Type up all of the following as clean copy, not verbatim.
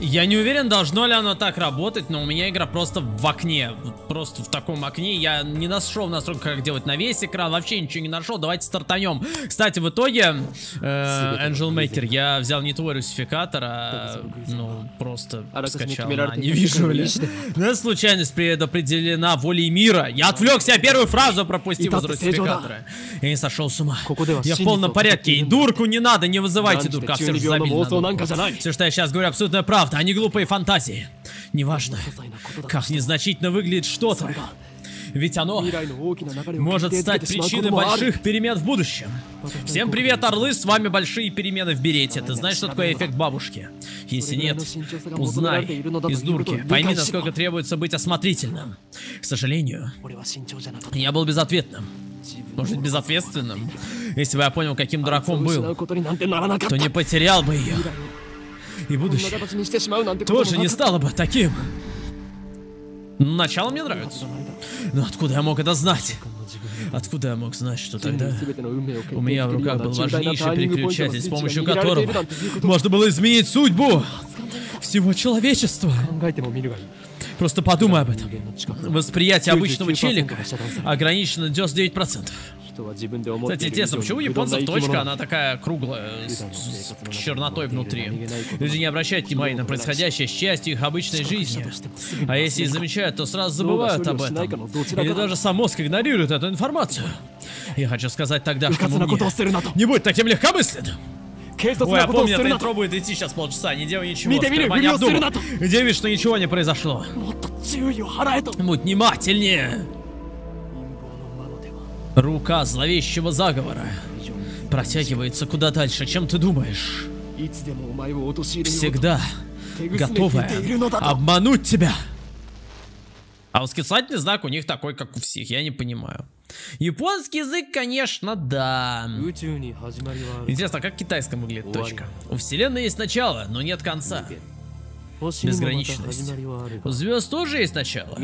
Я не уверен, должно ли оно так работать, но у меня игра просто в окне. Просто в таком окне. Я не нашел настройку, как делать на весь экран. Вообще ничего не нашел. Давайте стартанем. Кстати, в итоге Angel Maker я взял не твой русификатор, а ну, просто скачал на невижуале. Но случайность предопределена волей мира. Я отвлекся, первую фразу пропустил из русификатора. Я не сошел с ума. Я в полном порядке. И дурку не надо, не вызывайте дурка. Все же забили. Все, что я сейчас говорю, абсолютная правда, а не глупые фантазии. Неважно, как незначительно выглядит что-то. Ведь оно может стать причиной больших перемен в будущем. Всем привет, орлы, с вами Большие Перемены в Берете. Ты знаешь, что такое эффект бабушки? Если нет, узнай из дурки. Пойми, насколько требуется быть осмотрительным. К сожалению, я был безответным. Может, безответственным? Если бы я понял, каким дураком был, то не потерял бы ее. И будущее тоже не стало бы таким. Начало мне нравится. Но откуда я мог это знать? Откуда я мог знать, что тогда у меня в руках был важнейший переключатель, с помощью которого можно было изменить судьбу всего человечества? Просто подумай об этом. Восприятие обычного челика ограничено 99%. Кстати, интересно, почему у японцев точка, она такая круглая, с чернотой внутри? Люди не обращают внимания на происходящее с частью их обычной жизни. А если и замечают, то сразу забывают об этом. Или даже сам мозг игнорирует эту информацию. Я хочу сказать тогда, что не будь таким легкомысленным. Ой, я помню, это интро будет идти сейчас полчаса, не делай ничего, скрывай, не обдумай. Удивишь, что ничего не произошло. Будь внимательнее. Рука зловещего заговора протягивается куда дальше, чем ты думаешь. Всегда готовая обмануть тебя. А восклицательный знак у них такой, как у всех, я не понимаю. Японский язык, конечно, да. Интересно, а как в китайском выглядит точка? У вселенной есть начало, но нет конца. Безграничность. У звезд тоже есть начало,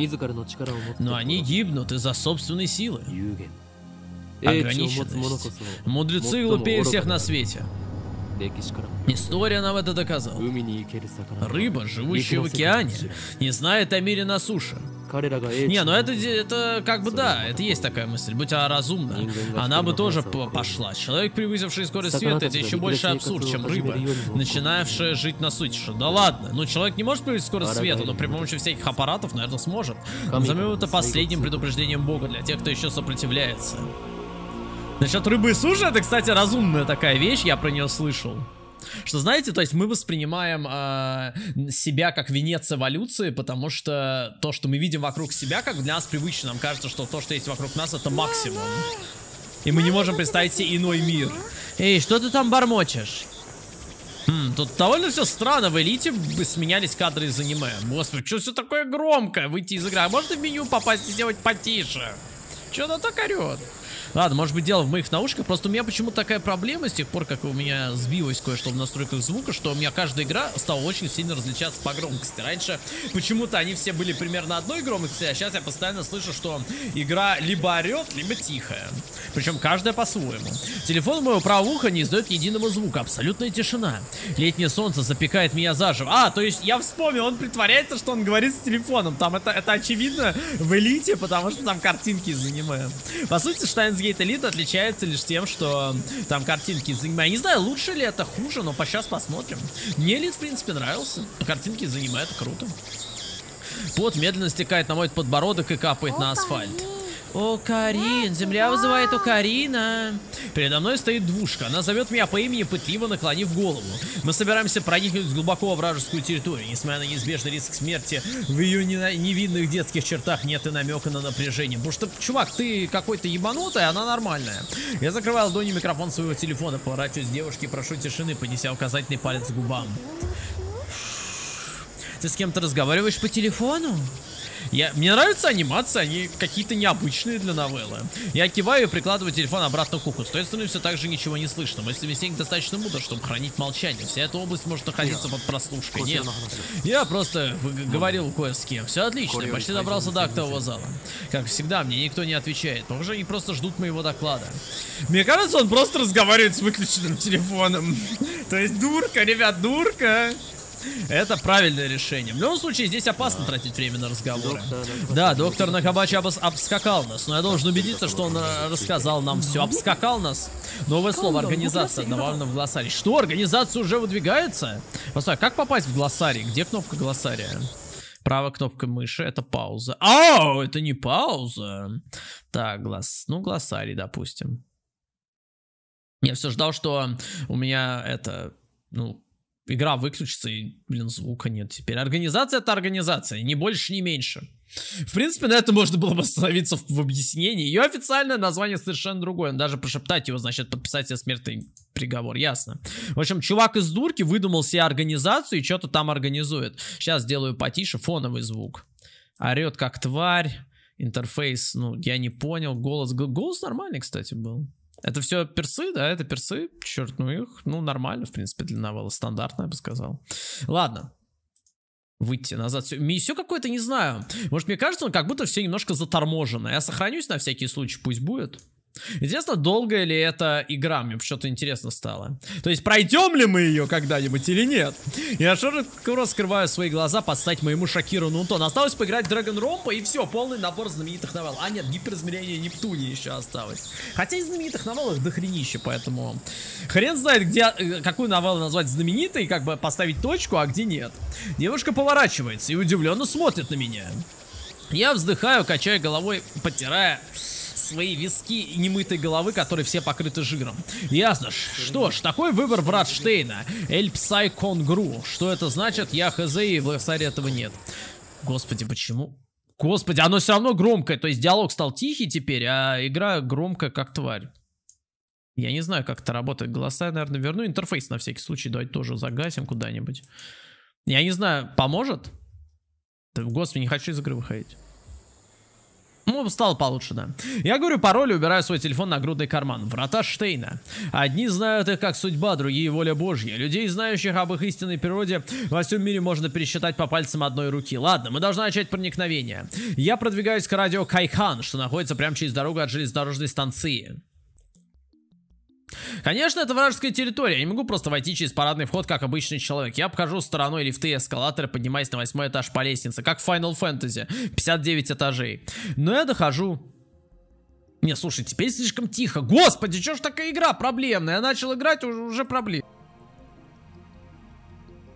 но они гибнут из-за собственной силы. Ограниченность. Мудрецы глупее всех на свете. История нам это доказала. Рыба, живущая в океане, не знает о мире на суше. Не, ну это как бы да, это есть такая мысль, будь она разумна, она бы тоже пошла. Человек, превысивший скорость света, это еще больше абсурд, чем рыба, начинавшая жить на суше. Да ладно, ну человек не может превысить скорость света, но при помощи всяких аппаратов, наверное, сможет. Назовем это последним предупреждением Бога для тех, кто еще сопротивляется. Насчет рыбы и суши, это, кстати, разумная такая вещь, я про нее слышал. Что, знаете, то есть мы воспринимаем себя как венец эволюции, потому что то, что мы видим вокруг себя, как для нас привычно. Нам кажется, что то, что есть вокруг нас, это максимум. И мы не можем представить себе иной мир. Эй, что ты там бормочешь? Тут довольно все странно, в Элите сменялись кадры из аниме. Господи, что все такое громкое, выйти из игры. А можно в меню попасть и сделать потише? Че она так орет? Ладно, может быть, дело в моих наушниках. Просто у меня почему-то такая проблема с тех пор, как у меня сбилось кое-что в настройках звука, что у меня каждая игра стала очень сильно различаться по громкости. Раньше почему-то они все были примерно одной громкости, а сейчас я постоянно слышу, что игра либо орет, либо тихая. Причем каждая по-своему. Телефон моего правого уха не издает единого звука. Абсолютная тишина. Летнее солнце запекает меня заживо. А, то есть я вспомнил, он притворяется, что он говорит с телефоном. Там это очевидно в Элите, потому что там картинки из аниме. По сути, Steins Gate Elite отличается лишь тем, что там картинки из аниме. Я не знаю, лучше ли это, хуже, но сейчас посмотрим. Мне Элит, в принципе, нравился. Картинки из аниме, это круто. Пот медленно стекает на мой подбородок и капает на асфальт. Окарин, земля вызывает Окарина. Передо мной стоит двушка. Она зовет меня по имени, пытливо наклонив голову. Мы собираемся проникнуть глубоко в вражескую территорию. Несмотря на неизбежный риск смерти, в ее невинных детских чертах нет и намека на напряжение. Потому что, чувак, ты какой-то ебанутый, а она нормальная. Я закрываю ладонью микрофон своего телефона, поворачиваюсь к девушке и прошу тишины, поднеся указательный палец к губам. Ты с кем-то разговариваешь по телефону? Мне нравятся анимации, они какие-то необычные для новеллы. Я киваю и прикладываю телефон обратно к уху. С той стороны все так же ничего не слышно. Если вестник достаточно мудр, чтобы хранить молчание, вся эта область может находиться под прослушкой. Нет, я просто говорил кое с кем. Все отлично, я почти добрался до актового зала. Как всегда, мне никто не отвечает. Похоже, они просто ждут моего доклада. Мне кажется, он просто разговаривает с выключенным телефоном. То есть дурка, ребят, дурка. Это правильное решение. В любом случае, здесь опасно тратить время на разговоры. Да, доктор Накабачи обскакал нас, но я должен убедиться, что он рассказал нам все. Обскакал нас? Новое слово, организация, добавлено в глоссарий. Что, организация уже выдвигается? Посмотри, как попасть в глоссарий? Где кнопка глоссария? Правая кнопка мыши, это пауза. Ау, это не пауза. Так, ну глоссарий, допустим. Я все ждал, что у меня это, ну, игра выключится и, блин, звука нет теперь. Организация — это организация, ни больше, ни меньше. В принципе, на этом можно было бы остановиться в объяснении. Ее официальное название совершенно другое. Даже пошептать его, значит, подписать себе смертный приговор, ясно. В общем, чувак из дурки выдумал себе организацию и что-то там организует. Сейчас сделаю потише фоновый звук. Орет как тварь. Интерфейс, ну, я не понял. Голос нормальный, кстати, был. Это все персы, да, это персы. Черт, ну их, ну нормально, в принципе, для новеллы. Стандартно, я бы сказал. Ладно. Выйти назад. Все какое-то, не знаю. Может, мне кажется, он как будто все немножко заторможено. Я сохранюсь на всякий случай, пусть будет. Интересно, долгая ли эта игра? Мне что-то интересно стало. То есть, пройдем ли мы ее когда-нибудь или нет? Я широко раскрываю свои глаза под стать моему Шакиру Нунтон. Осталось поиграть в Dragon Rompa, и все, полный набор знаменитых новелл. А нет, гиперизмерение Нептуни еще осталось. Хотя и знаменитых новелл их дохренище, поэтому хрен знает, где, какую новеллу назвать знаменитой, и как бы поставить точку, а где нет. Девушка поворачивается и удивленно смотрит на меня. Я вздыхаю, качая головой, потирая свои виски и немытой головы, которые все покрыты жиром. Ясно ж. Что ж, такой выбор Вратштейна. Эль Псай Конгру. Что это значит? Я хз, и в глоссарии этого нет. Господи, почему? Господи, оно все равно громкое. То есть диалог стал тихий теперь, а игра громкая как тварь. Я не знаю, как это работает. Голоса я, наверное, верну. Интерфейс на всякий случай давайте тоже загасим куда-нибудь. Я не знаю, поможет? Господи, не хочу из игры выходить. Ну, стало получше, да. Я говорю пароль и убираю свой телефон на грудный карман. Врата Штейна. Одни знают их как судьба, другие — воля Божья. Людей, знающих об их истинной природе, во всем мире можно пересчитать по пальцам одной руки. Ладно, мы должны начать проникновение. Я продвигаюсь к радио Kaikan, что находится прямо через дорогу от железнодорожной станции. Конечно, это вражеская территория. Я не могу просто войти через парадный вход, как обычный человек. Я обхожу стороной лифты и эскалаторы, поднимаясь на 8-й этаж по лестнице, как в Final Fantasy. 59 этажей. Но я дохожу... Не, слушай, теперь слишком тихо. Господи, чё ж такая игра проблемная? Я начал играть, уже проблем.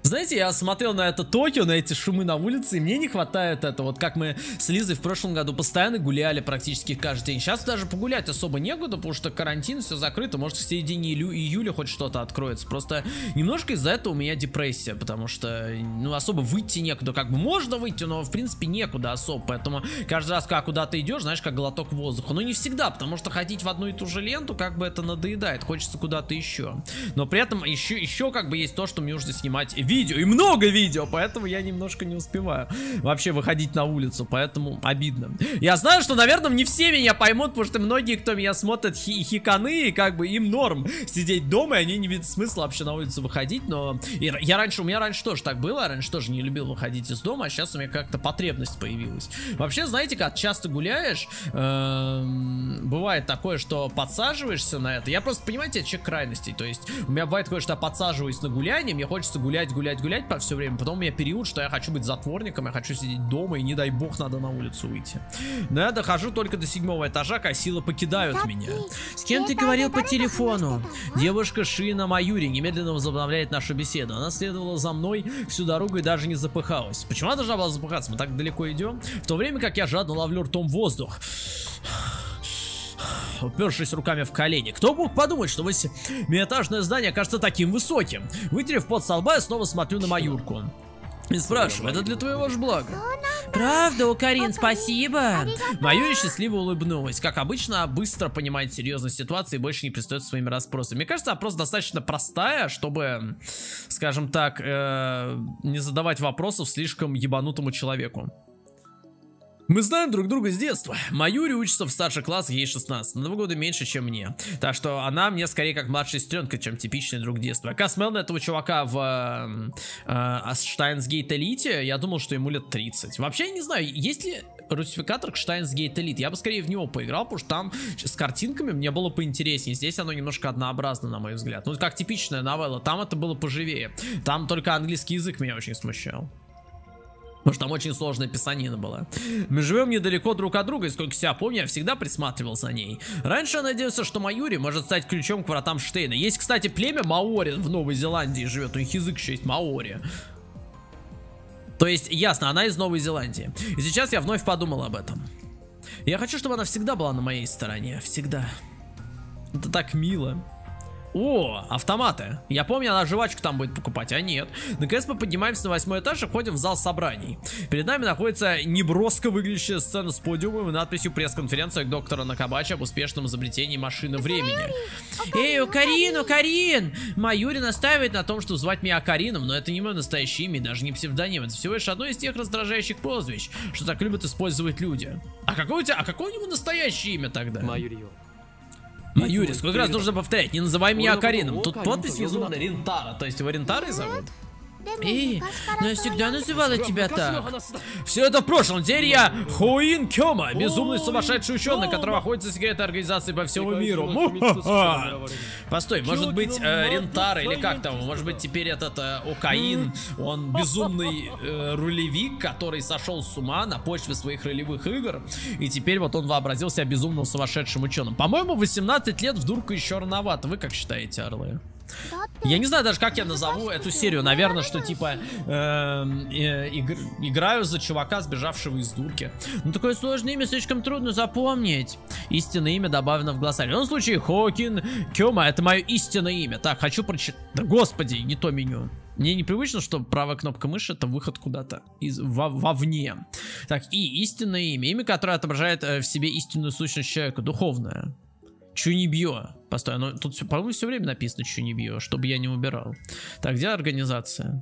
Знаете, я смотрел на это Токио, на эти шумы на улице, и мне не хватает этого. Вот как мы с Лизой в прошлом году постоянно гуляли практически каждый день. Сейчас даже погулять особо некуда, потому что карантин, все закрыто. Может, в середине июля хоть что-то откроется. Просто немножко из-за этого у меня депрессия, потому что, ну, особо выйти некуда. Как бы можно выйти, но, в принципе, некуда особо. Поэтому каждый раз, когда куда-то идешь, знаешь, как глоток воздуха. Но не всегда, потому что ходить в одну и ту же ленту, как бы это надоедает. Хочется куда-то еще. Но при этом еще как бы есть то, что мне нужно снимать видео, и много видео, поэтому я немножко не успеваю вообще выходить на улицу, поэтому обидно. Я знаю, что, наверное, не все меня поймут, потому что многие, кто меня смотрит, хиканы, и как бы им норм сидеть дома, и они не видят смысла вообще на улицу выходить, но я раньше, у меня раньше тоже так было, я раньше тоже не любил выходить из дома, а сейчас у меня как-то потребность появилась. Вообще, знаете, как часто гуляешь, бывает такое, что подсаживаешься на это. Я просто, понимаете, я человек крайностей, то есть у меня бывает такое, что я подсаживаюсь на гуляние, мне хочется гулять по все время. Потом у меня период, что я хочу быть затворником, я хочу сидеть дома, и не дай бог надо на улицу выйти. Но я дохожу только до 7-го этажа, как силы покидают меня. С кем ты говорил по телефону? Девушка Шина Майюри немедленно возобновляет нашу беседу. Она следовала за мной всю дорогу и даже не запыхалась. Почему она должна была запыхаться? Мы так далеко идем. В то время как я жадно ловлю ртом воздух, упершись руками в колени. Кто мог подумать, что 8-этажное здание кажется таким высоким? Вытерев пот со лба, я снова смотрю на Майюрку. И спрашиваю, это для твоего же блага? Правда, Окарин, спасибо. Майюри счастливо улыбнулась. Как обычно, быстро понимает серьезность ситуации и больше не пристает своими расспросами. Мне кажется, опрос достаточно простая, чтобы, скажем так, не задавать вопросов слишком ебанутому человеку. Мы знаем друг друга с детства. Майюри учится в старших классах, ей 16. На 2 года меньше, чем мне. Так что она мне скорее как младшая сестренка, чем типичный друг детства. Как смотрел на этого чувака в Steins Gate Elite, я думал, что ему лет 30. Вообще, я не знаю, есть ли русификатор к Steins Gate Elite. Я бы скорее в него поиграл, потому что там с картинками мне было поинтереснее. Здесь оно немножко однообразно, на мой взгляд. Ну, как типичная новелла. Там это было поживее. Там только английский язык меня очень смущал. Потому что там очень сложная писанина была. Мы живем недалеко друг от друга, и сколько себя помню, я всегда присматривал за ней. Раньше я надеялся, что Майюри может стать ключом к вратам Штейна. Есть, кстати, племя Маори в Новой Зеландии живет. У них язык еще есть Маори. То есть, ясно, она из Новой Зеландии. И сейчас я вновь подумал об этом. Я хочу, чтобы она всегда была на моей стороне. Всегда. Это так мило. О, автоматы. Я помню, она жвачку там будет покупать, а нет. Наконец мы поднимаемся на 8-й этаж и входим в зал собраний. Перед нами находится неброско выглядящая сцена с подиумом и надписью «Пресс-конференция доктора Накабачи об успешном изобретении машины времени». Эй, Окарин, Окарин! Майюри настаивает на том, что звать меня Окарином, но это не мое настоящее имя, даже не псевдоним. Это всего лишь одно из тех раздражающих прозвищ, что так любят использовать люди. А какое у тебя, а какое у него настоящее имя тогда? Майюри. Майюри, сколько раз нужно повторять, не называй меня Окарином. Тут подпись внизу на Ринтара, то есть его Ринтарой зовут? Эй, но я всегда называла тебя так. Все это в прошлом, теперь я Хуин Кёма, безумный сумасшедший ученый, который охотится секретной организации по всему миру. Постой, может быть Ринтара или как там, может быть теперь этот Окаин, он безумный ролевик, который сошел с ума на почве своих ролевых игр, и теперь вот он вообразил себя безумным сумасшедшим ученым. По-моему, 18 лет вдруг еще рановато, вы как считаете, орлы? Я не знаю даже, как я назову эту серию. Наверное, что типа играю за чувака, сбежавшего из дурки. Ну, такое сложное имя слишком трудно запомнить. Истинное имя добавлено в глоссарий. В любом случае, Хокин Кёма, это мое истинное имя. Так, хочу прочитать. Да, господи, не то меню. Мне непривычно, что правая кнопка мыши — это выход куда-то вовне. Так, и истинное имя. Имя, которое отображает в себе истинную сущность человека, духовное. Чунибьё. Постой, но тут, по-моему, все время написано Чунибьё, чтобы я не убирал. Так, где организация?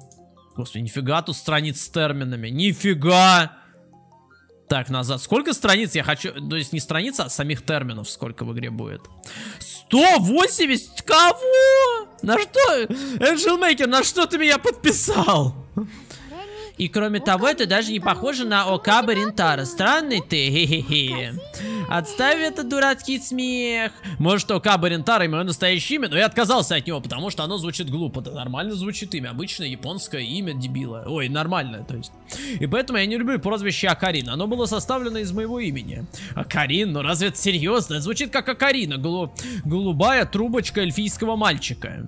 Господи, нифига тут страниц с терминами. Нифига! Так, назад. Сколько страниц я хочу... То есть не страница, а самих терминов сколько в игре будет. 180? Кого? На что? Angel Maker, на что ты меня подписал? И кроме того, ты даже не похожа на Окабе Ринтаро. Странный ты, хе-хе-хе. Отставь этот дурацкий смех. Может, Окабе Ринтаро и мое настоящее имя, но я отказался от него, потому что оно звучит глупо. Это нормально звучит имя. Обычное японское имя дебила. Ой, нормальное, то есть. И поэтому я не люблю прозвище Окарин. Оно было составлено из моего имени. Окарин? Ну разве это серьезно? Это звучит как Окарина. Голубая трубочка эльфийского мальчика.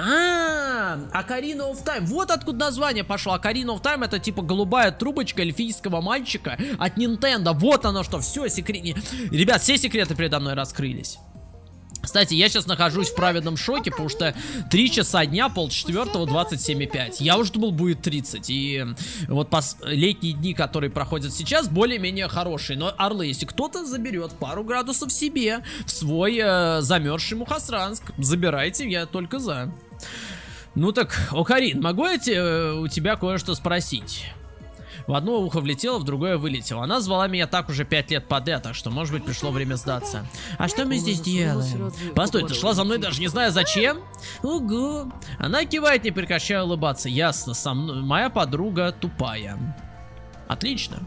Ocarina of Time. Вот откуда название пошло. Ocarina of Time — это типа голубая трубочка эльфийского мальчика от Nintendo. Вот оно что. Все секреты. Ребят, все секреты передо мной раскрылись. Кстати, я сейчас нахожусь в праведном шоке, потому что 3 часа дня, 3:30, 27:05. Я уже думал, будет 30. И вот летние дни, которые проходят сейчас, более-менее хорошие. Но, орлы, если кто-то заберет пару градусов себе в свой замерзший Мухосранск, забирайте, я только за. Ну так, Окарин, могу я у тебя кое-что спросить? В одно ухо влетело, в другое вылетело. Она звала меня так уже 5 лет подряд, так что, может быть, пришло время сдаться. А что мы здесь делаем? Постой, ты шла за мной, даже не зная зачем? Угу. Она кивает, не прекращая улыбаться. Ясно, со мной. Моя подруга тупая. Отлично.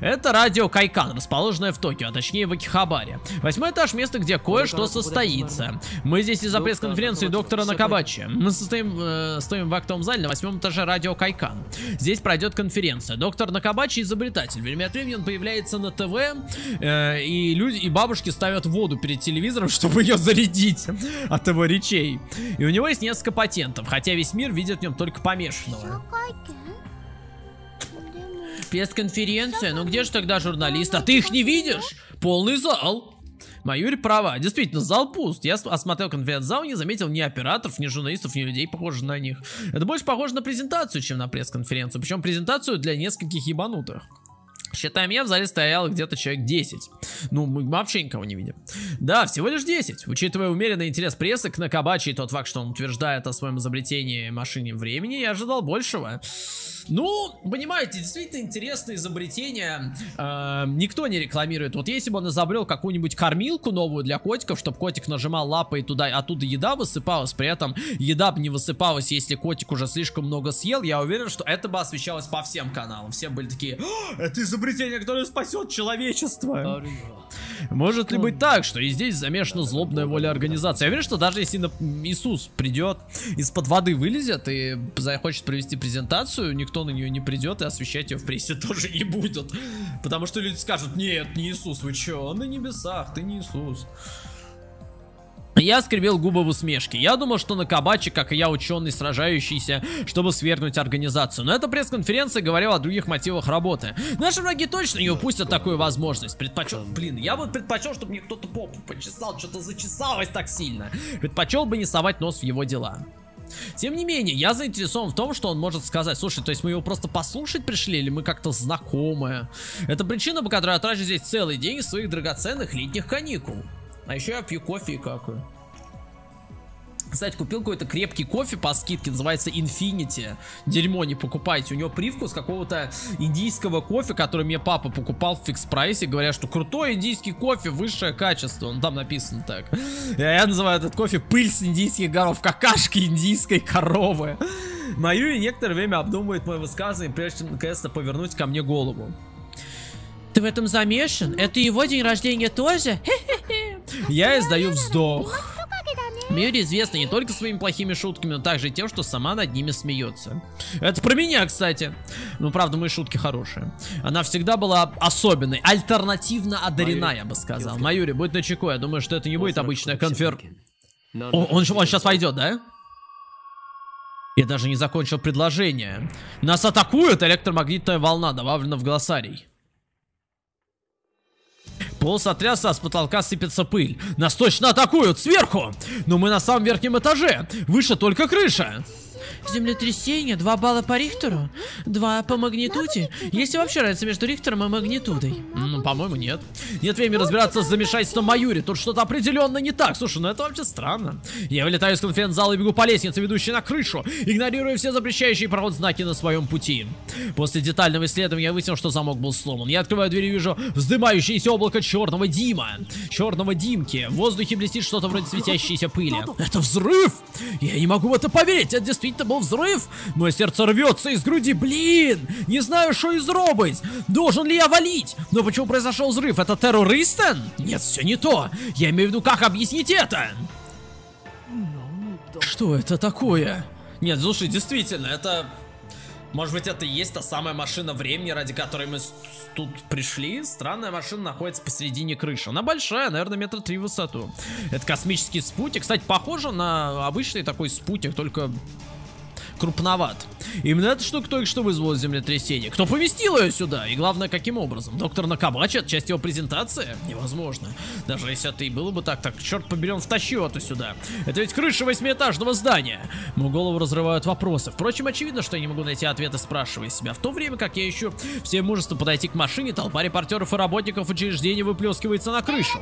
Это радио Kaikan, расположенное в Токио, а точнее в Акихабаре. 8-й этаж — место, где кое-что состоится. Мы здесь из-за пресс-конференции доктора Накабачи. Мы стоим в актовом зале на 8-м этаже радио Kaikan. Здесь пройдет конференция. Доктор Накабачи — изобретатель. Время от времени он появляется на ТВ, и люди, и бабушки ставят воду перед телевизором, чтобы ее зарядить от его речей. И у него есть несколько патентов, хотя весь мир видит в нем только помешанного. Пресс-конференция? Ну где же тогда журналисты? А ты их не видишь? Полный зал. Майюри права. Действительно, зал пуст. Я осмотрел конференц-зал и не заметил ни операторов, ни журналистов, ни людей, похожих на них. Это больше похоже на презентацию, чем на пресс-конференцию. Причем презентацию для нескольких ебанутых. Считаем, я в зале стоял где-то человек 10. Ну, мы вообще никого не видим. Да, всего лишь 10. Учитывая умеренный интерес прессы к Накабачи и тот факт, что он утверждает о своем изобретении машине времени, я ожидал большего. Ну, понимаете, действительно интересное изобретение. Никто не рекламирует. Вот если бы он изобрел какую-нибудь кормилку новую для котиков, чтобы котик нажимал лапой туда, оттуда еда высыпалась, при этом еда бы не высыпалась, если котик уже слишком много съел, я уверен, что это бы освещалось по всем каналам. Все были такие: «О, это изобретение!» изобретение, которое спасет человечество. Может ли быть так, что и здесь замешана злобная воля организации? Я уверен, что даже если Иисус придет, из-под воды вылезет и захочет провести презентацию, никто на нее не придет и освещать ее в прессе тоже не будет. Потому что люди скажут: нет, не Иисус, вы че, он на небесах, ты не Иисус. Я скривил губы в усмешке. Я думал, что Накабачи, как и я, ученый, сражающийся, чтобы свергнуть организацию. Но эта пресс-конференция говорила о других мотивах работы. Наши враги точно не упустят такую возможность. Предпочел... Блин, я бы предпочел, чтобы мне кто-то попу почесал, что-то зачесалось так сильно. Предпочел бы не совать нос в его дела. Тем не менее, я заинтересован в том, что он может сказать. Слушай, то есть мы его просто послушать пришли, или мы как-то знакомые? Это причина, по которой я трачу здесь целый день своих драгоценных летних каникул. А еще я пью кофе и какаю. Кстати, купил какой-то крепкий кофе по скидке, называется Infinity. Дерьмо не покупайте. У него привкус какого-то индийского кофе, который мне папа покупал в фикс-прайсе. Говорят, что крутой индийский кофе, высшее качество. Ну, там написано так. Я называю этот кофе пыль с индийских горов, какашки индийской коровы. Майюри некоторое время обдумывает мое высказывание, прежде чем наконец-то повернуть ко мне голову. Ты в этом замешан? Это его день рождения тоже? Я издаю вздох. Мьюри известна не только своими плохими шутками, но также и тем, что сама над ними смеется. Это про меня, кстати. Ну, правда, мои шутки хорошие. Она всегда была особенной, альтернативно одарена, я бы сказал. Майюри, будь начеку, я думаю, что это не будет обычная конференция. Он сейчас пойдет, да? Я даже не закончил предложение. Нас атакует электромагнитная волна, добавлена в глоссарий. Пол сотрясся, а с потолка сыпется пыль. Нас точно атакуют сверху! Но мы на самом верхнем этаже. Выше только крыша. Землетрясение, 2 балла по Рихтеру, 2 по магнитуде. Есть ли вообще разница между Рихтером и магнитудой? Ну, по-моему, нет. Нет времени разбираться с замешательством Майюри. Тут что-то определенно не так. Слушай, ну это вообще странно. Я вылетаю из конференц-зала и бегу по лестнице, ведущей на крышу, игнорируя все запрещающие проход знаки на своем пути. После детального исследования я выяснил, что замок был сломан. Я открываю дверь и вижу вздымающееся облако черного дима. Черного димки. В воздухе блестит что-то вроде светящейся пыли. Это взрыв! Я не могу в это поверить. Это действительно был взрыв. Мое сердце рвется из груди. Блин, не знаю, что изробить. Должен ли я валить? Но почему произошел взрыв? Это террористы? Нет, все не то. Я имею в виду, как объяснить это? Что это такое? Нет, слушай, действительно, это... Может быть, это и есть та самая машина времени, ради которой мы тут пришли? Странная машина находится посередине крыши. Она большая, наверное, 3 метра в высоту. Это космический спутник. Кстати, похоже на обычный такой спутник, только... крупноват. Именно эта штука только что вызвала землетрясение. Кто поместил ее сюда? И главное, каким образом? Доктор Накабачи? Это часть его презентации? Невозможно. Даже если это и было бы так, так черт побери, он втащил это сюда. Это ведь крыша 8-этажного здания. Мою голову разрывают вопросы. Впрочем, очевидно, что я не могу найти ответы, спрашивая себя. В то время, как я ищу все мужество подойти к машине, толпа репортеров и работников учреждения выплескивается на крышу.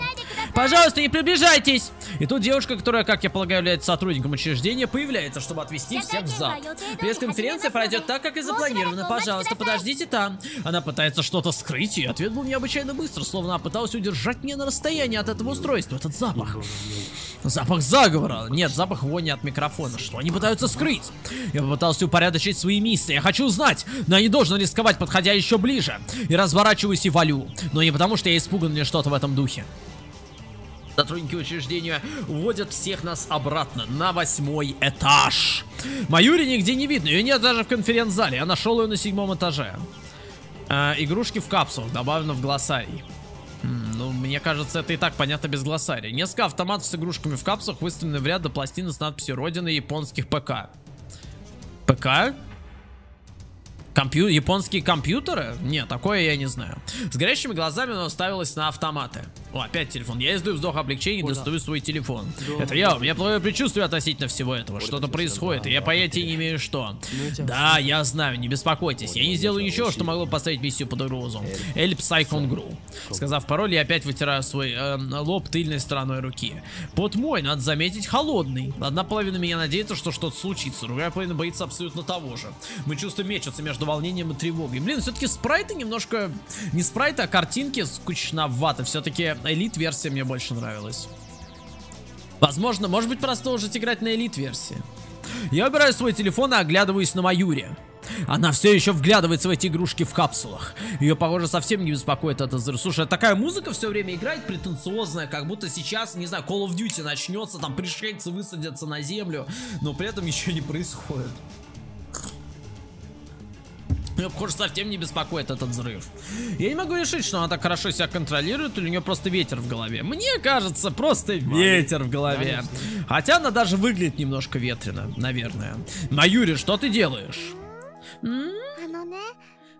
Пожалуйста, не приближайтесь! И тут девушка, которая, как я полагаю, является сотрудником учреждения, появляется, чтобы отвести всех в зал. Пресс-конференция пройдет так, как и запланировано. Пожалуйста, подождите там. Она пытается что-то скрыть, и ответ был необычайно быстро, словно она пыталась удержать меня на расстоянии от этого устройства. Этот запах. Запах заговора. Нет, запах вони от микрофона. Что они пытаются скрыть? Я попытался упорядочить свои мысли. Я хочу узнать, но я не должен рисковать, подходя еще ближе. И разворачиваюсь и валю. Но не потому, что я испуган или что-то в этом духе. Сотрудники учреждения уводят всех нас обратно на 8-й этаж. Майюри нигде не видно, ее нет даже в конференц-зале. Я нашел ее на 7-м этаже. Игрушки в капсулах добавлено в глоссарий. Ну, мне кажется, это и так понятно без глоссария. Несколько автоматов с игрушками в капсулах выставлены в ряд до пластины с надписью «Родина японских ПК». ПК? Японские компьютеры? Нет, такое я не знаю. С горящими глазами она уставилась на автоматы. О, опять телефон. Я издаю вздох облегчения и достаю свой телефон. Это я. У меня плохое предчувствие относительно всего этого. Что-то происходит, и я понятия не имею, что. Да, я знаю, не беспокойтесь. Я не сделаю ничего, что могло поставить миссию под угрозу. Эль Псайконгру. Сказав пароль, я опять вытираю свой лоб тыльной стороной руки. Пот мой, надо заметить, холодный. Одна половина меня надеется, что что-то случится. Другая половина боится абсолютно того же. Мы чувствуем мечется между волнением и тревогой. Блин, все-таки спрайты немножко... Не спрайты, а картинки скучновато. Все-таки элит-версия мне больше нравилась. Возможно, может быть, продолжить играть на элит-версии. Я убираю свой телефон и оглядываюсь на Майюри. Она все еще вглядывается в эти игрушки в капсулах. Ее, похоже, совсем не беспокоит этот взрыв. Слушай, такая музыка все время играет претенциозная, как будто сейчас, не знаю, Call of Duty начнется, там пришельцы высадятся на землю, но при этом еще не происходит. Меня, похоже, совсем не беспокоит этот взрыв. Я не могу решить, что она так хорошо себя контролирует, или у нее просто ветер в голове. Мне кажется, просто ветер в голове. Конечно. Хотя она даже выглядит немножко ветрено, наверное. Mayuri, что ты делаешь?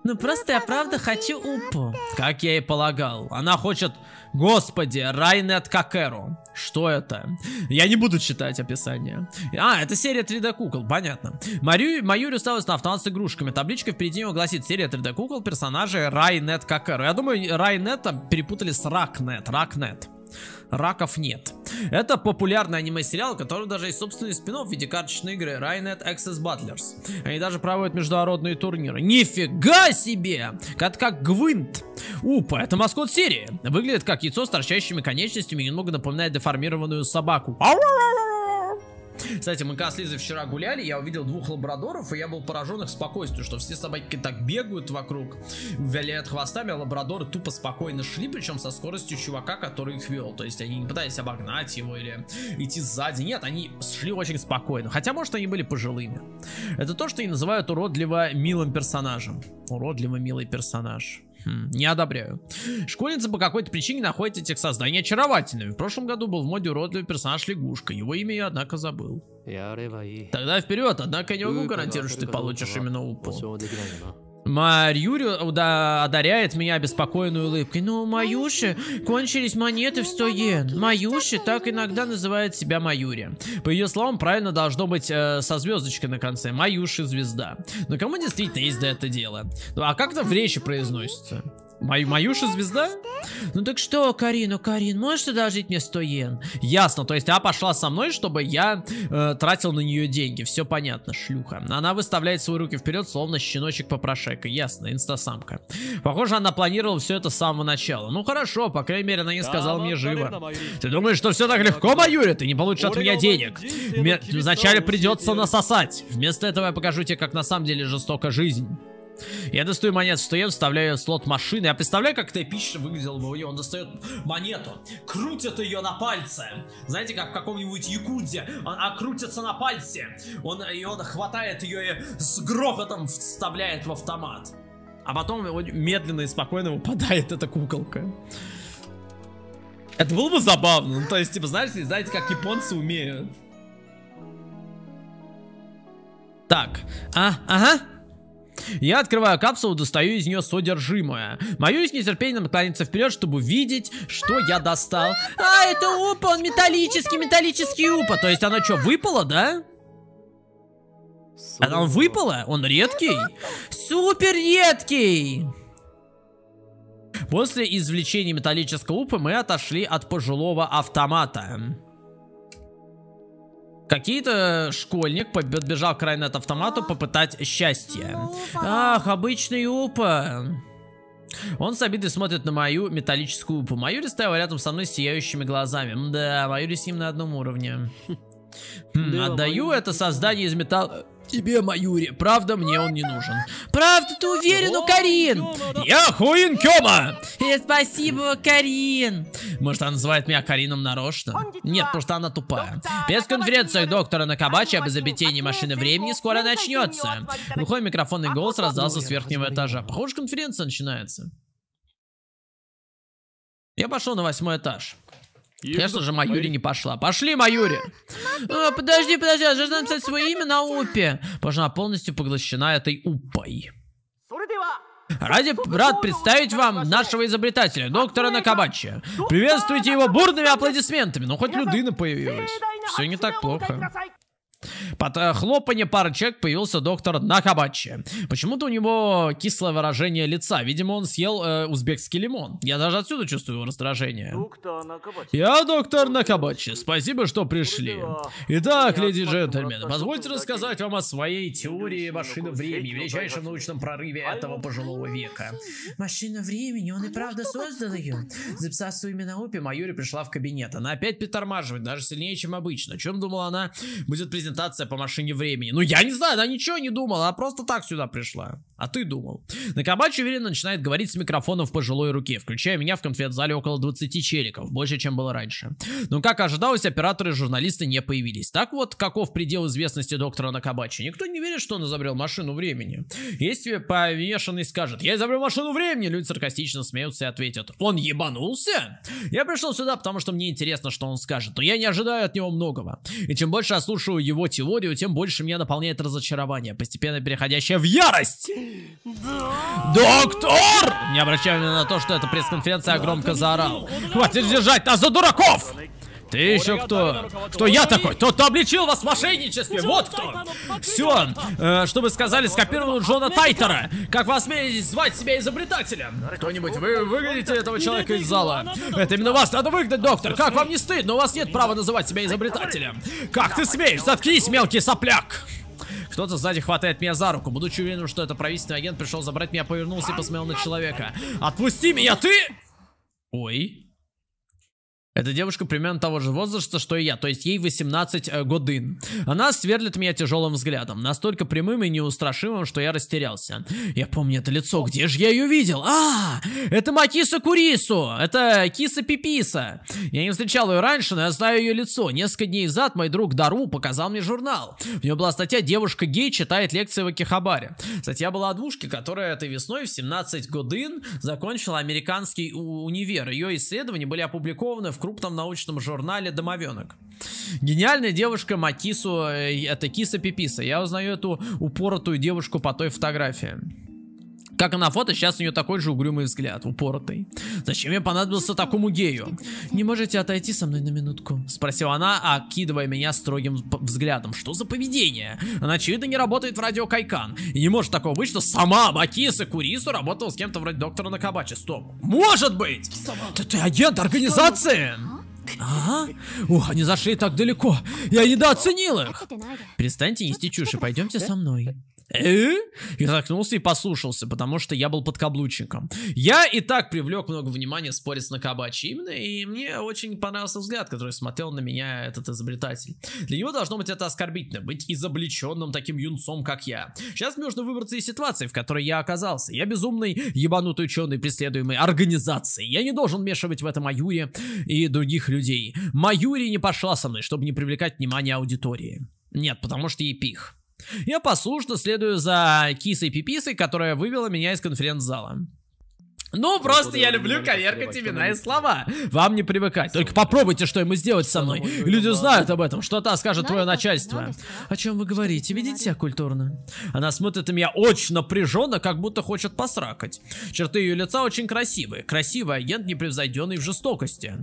Ну просто я правда хочу упу. Как я и полагал. Она хочет... Господи, Райнет Какеру. Что это? Я не буду читать описание. А, это серия 3D кукол, понятно. Mayuri усталась на автомат с игрушками. Табличка впереди него гласит: серия 3D кукол персонажей Райнет Какеру. Я думаю, Райнета перепутали с Ракнет. Ракнет. Раков нет. Это популярный аниме-сериал, который даже есть собственный спин-офф в виде карточной игры Ryan Ed Access Battlers. Они даже проводят международные турниры. Нифига себе! Как Гвинт. Упа, это маскот серии. Выглядит как яйцо с торчащими конечностями и немного напоминает деформированную собаку. Кстати, мы с Лизой вчера гуляли, я увидел двух лабрадоров, и я был поражен их спокойствием, что все собаки так бегают вокруг, виляют хвостами, а лабрадоры тупо спокойно шли, причем со скоростью чувака, который их вел. То есть они не пытались обогнать его или идти сзади, нет, они шли очень спокойно, хотя, может, они были пожилыми. Это то, что и называют уродливо милым персонажем. Уродливо милый персонаж. Не одобряю. Школьница по какой-то причине находит этих созданий очаровательными. В прошлом году был в моде уродливый персонаж лягушка. Его имя я, однако, забыл. Тогда вперед, однако я не могу гарантировать, что ты получишь именно упол. Mayuri одаряет меня обеспокоенной улыбкой. Ну, Mayuri, кончились монеты в 100 йен. Mayuri так иногда называет себя Mayuri. По ее словам, правильно должно быть со звездочкой на конце. Mayuri звезда. Но кому действительно есть до это дело? Ну, а как это в речи произносится? Mayuri звезда? Ну так что, Карин, можешь одолжить мне 100 йен? Ясно, то есть она пошла со мной, чтобы я тратил на нее деньги. Все понятно, шлюха. Она выставляет свои руки вперед, словно щеночек-попрошайка. Ясно, инстасамка. Похоже, она планировала все это с самого начала. Ну хорошо, по крайней мере, она не сказала мне живо. Ты думаешь, что все так легко, Mayuri? Ты не получишь от меня денег. Мне вначале придется насосать. Вместо этого я покажу тебе, как на самом деле жестока жизнь. Я достаю монету, встаю, вставляю в слот машины. Я представляю, как это эпично выглядело бы у него. Он достает монету, крутит ее на пальце. Знаете, как в каком-нибудь якудзе. Она крутится на пальце. И он хватает ее и с грохотом вставляет в автомат. А потом его медленно и спокойно выпадает эта куколка. Это было бы забавно. Ну, то есть, типа, знаете, как японцы умеют. Так. Ага. Я открываю капсулу, достаю из нее содержимое. Mayuri с нетерпением наклонится вперед, чтобы увидеть, что я достал. А, это упа, он металлический упа. То есть оно что, выпало, да? Оно выпало? Он редкий? Супер редкий! После извлечения металлического упа мы отошли от пожилого автомата. Какой-то школьник подбежал к крайне от автомату попытать счастье. Ах, обычный упа. Он с обидой смотрит на мою металлическую упу. Mayuri стояла рядом со мной с сияющими глазами. Да, Mayuri с ним на одном уровне. Отдаю это создание из металла тебе, Mayuri. Правда, мне он не нужен. Правда, ты уверен, Карин? Я хуин Кёма! Спасибо, Карин. Может, она называет меня Карином нарочно? Нет, просто она тупая. Пресс-конференция доктора Накабачи об изобретении машины времени скоро начнется. Глухой микрофонный голос раздался с верхнего этажа. Похоже, конференция начинается. Я пошел на 8-й этаж. Конечно же, Mayuri не пошла. Пошли, Mayuri! Подожди, я должна написать свое имя на упе. Пожалуй, полностью поглощена этой упой. Рад представить вам нашего изобретателя, доктора Накабачи. Приветствуйте его бурными аплодисментами. Ну, хоть людина появилась. Все не так плохо. Под хлопанье пары человек появился доктор Накабачи. Почему-то у него кислое выражение лица. Видимо, он съел узбекский лимон. Я даже отсюда чувствую его раздражение. Я доктор Накабачи. Спасибо, что пришли. Итак, леди и джентльмены, позвольте рассказать вам о своей теории машины времени, величайшем научном прорыве этого пожилого века. Машина времени? Он и правда создал ее? Записав свое имя на упе, Mayuri пришла в кабинет. Она опять притормаживает, даже сильнее, чем обычно. О чем думала она? Будет презентация презентация по машине времени. Ну, я не знаю, она ничего не думала, она просто так сюда пришла. А ты думал. Накабачи уверенно начинает говорить с микрофоном в пожилой руке, включая меня в конференц-зале около 20 челиков, больше, чем было раньше. Но, как ожидалось, операторы и журналисты не появились. Так вот, каков предел известности доктора Накабачи? Никто не верит, что он изобрел машину времени. Если повешенный скажет: «Я изобрел машину времени», люди саркастично смеются и ответят: «Он ебанулся?» Я пришел сюда, потому что мне интересно, что он скажет, но я не ожидаю от него многого. И чем больше я слушаю его теорию, тем больше меня наполняет разочарование, постепенно переходящее в ярость. Доктор! Не обращая внимания на то, что это пресс-конференция, громко заорал: «Хватит держать нас за дураков! Ты еще кто? Кто я такой? Тот, кто обличил вас в мошенничестве, вот кто! Все, что вы сказали, скопировано Джона Тайтера. Как вы осмелитесь звать себя изобретателем? Кто-нибудь, вы выгоните этого человека из зала. Это именно вас надо выгнать, доктор. Как вам не стыдно? У вас нет права называть себя изобретателем. Как ты смеешь? Заткнись, мелкий сопляк!» Кто-то сзади хватает меня за руку. Будучи уверенным, что это правительственный агент пришел забрать меня, повернулся и посмотрел на человека. «Отпусти меня, ты!» Ой... Эта девушка примерно того же возраста, что и я, то есть ей 18 годин. Она сверлит меня тяжелым взглядом, настолько прямым и неустрашимым, что я растерялся. Я помню это лицо, где же я ее видел? А, это Макиса Курису, это Киса Пиписа. Я не встречал ее раньше, но я знаю ее лицо. Несколько дней назад мой друг Дару показал мне журнал. В нем была статья «Девушка гей читает лекции в Акихабаре». Статья была о двушке, которая этой весной в 17 годин закончила американский универ. Ее исследования были опубликованы в крупном научном журнале «Домовенок». Гениальная девушка Макису, это Киса Пиписа. Я узнаю эту упоротую девушку по той фотографии. Как и на фото, сейчас у нее такой же угрюмый взгляд, упоротый. «Зачем я понадобился такому гею? Не можете отойти со мной на минутку?» — спросила она, окидывая меня строгим взглядом. Что за поведение? Она, очевидно, не работает в Радио Кайкан. И не может такого быть, что сама Макиса Курису работала с кем-то вроде доктора Накабачи. Стоп. Может быть! Ты агент организации? Ага. Ух, они зашли так далеко. Я недооценил их. Перестаньте нести чушь и пойдемте со мной. Я заткнулся и послушался, потому что я был подкаблучником. Я и так привлек много внимания в споре с Накабачи. Именно, и мне очень понравился взгляд, который смотрел на меня этот изобретатель. Для него должно быть это оскорбительно — быть изобличенным таким юнцом, как я. Сейчас мне нужно выбраться из ситуации, в которой я оказался. Я безумный, ебанутый ученый, преследуемый организацией. Я не должен вмешивать в это Майюри и других людей. Майюри не пошла со мной, чтобы не привлекать внимание аудитории. Нет, потому что ей пих. Я послушно следую за Кисой Пиписой, которая вывела меня из конференц-зала. Ну, просто я люблю коверкать имена и слова. Вам не привыкать. Только попробуйте, что ему сделать со мной. Люди знают об этом. Что-то скажет твое начальство. О чем вы говорите? Ведите себя культурно. Она смотрит на меня очень напряженно, как будто хочет посракать. Черты ее лица очень красивые. Красивый агент, непревзойденный в жестокости.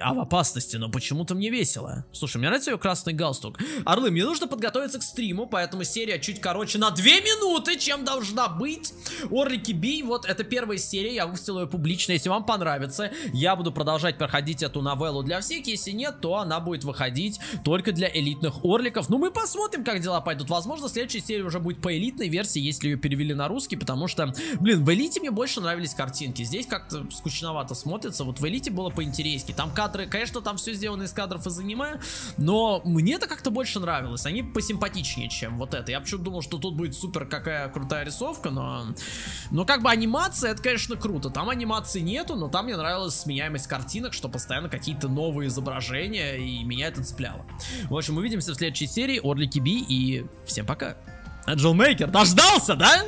А в опасности, но почему-то мне весело. Слушай, мне нравится ее красный галстук. Орлы, мне нужно подготовиться к стриму, поэтому серия чуть короче на 2 минуты, чем должна быть. Орлики Би, вот это первая серия, я выпустил ее публично. Если вам понравится, я буду продолжать проходить эту новеллу для всех. Если нет, то она будет выходить только для элитных орликов. Ну, мы посмотрим, как дела пойдут. Возможно, следующая серия уже будет по элитной версии, если ее перевели на русский, потому что, блин, в элите мне больше нравились картинки. Здесь как-то скучновато смотрится. Вот в элите было поинтереснее. Там кадры, конечно, там все сделано из кадров из аниме, но мне это как-то больше нравилось. Они посимпатичнее, чем вот это. Я почему-то думал, что тут будет супер какая крутая рисовка, но как бы анимация, это, конечно, круто. Там анимации нету, но там мне нравилась сменяемость картинок, что постоянно какие-то новые изображения, и меня это цепляло. В общем, увидимся в следующей серии. Орлики Би, и всем пока. Angel Maker дождался, да?